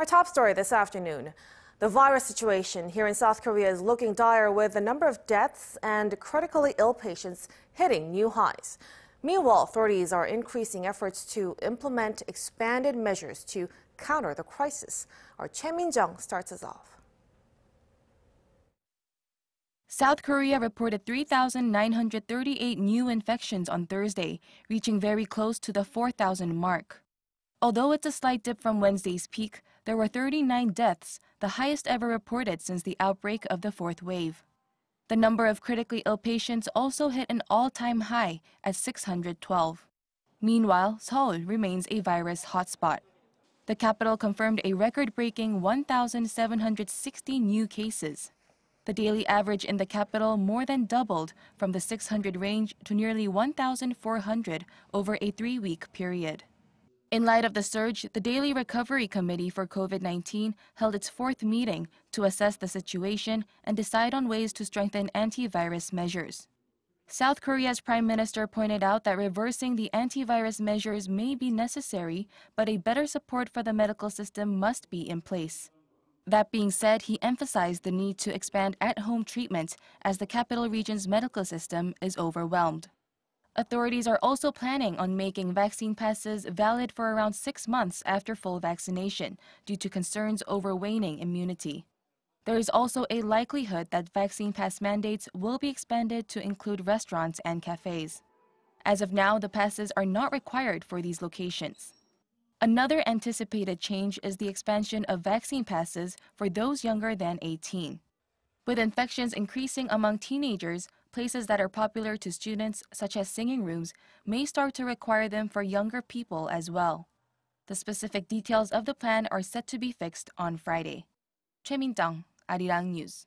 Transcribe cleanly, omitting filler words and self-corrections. Our top story this afternoon. The virus situation here in South Korea is looking dire, with the number of deaths and critically ill patients hitting new highs. Meanwhile, authorities are increasing efforts to implement expanded measures to counter the crisis. Our Choi Min-jung starts us off. South Korea reported 3,938 new infections on Thursday, reaching very close to the 4,000 mark. Although it's a slight dip from Wednesday's peak, there were 39 deaths, the highest ever reported since the outbreak of the fourth wave. The number of critically ill patients also hit an all-time high at 612. Meanwhile, Seoul remains a virus hotspot. The capital confirmed a record-breaking 1,760 new cases. The daily average in the capital more than doubled from the 600 range to nearly 1,400 over a 3-week period. In light of the surge, the Daily Recovery Committee for COVID-19 held its fourth meeting to assess the situation and decide on ways to strengthen antivirus measures. South Korea's Prime Minister pointed out that reversing the antivirus measures may be necessary, but a better support for the medical system must be in place. That being said, he emphasized the need to expand at-home treatment as the capital region's medical system is overwhelmed. Authorities are also planning on making vaccine passes valid for around 6 months after full vaccination due to concerns over waning immunity. There is also a likelihood that vaccine pass mandates will be expanded to include restaurants and cafes. As of now, the passes are not required for these locations. Another anticipated change is the expansion of vaccine passes for those younger than 18. With infections increasing among teenagers, places that are popular to students, such as singing rooms, may start to require them for younger people as well. The specific details of the plan are set to be fixed on Friday. Choi Min-jung, Arirang News.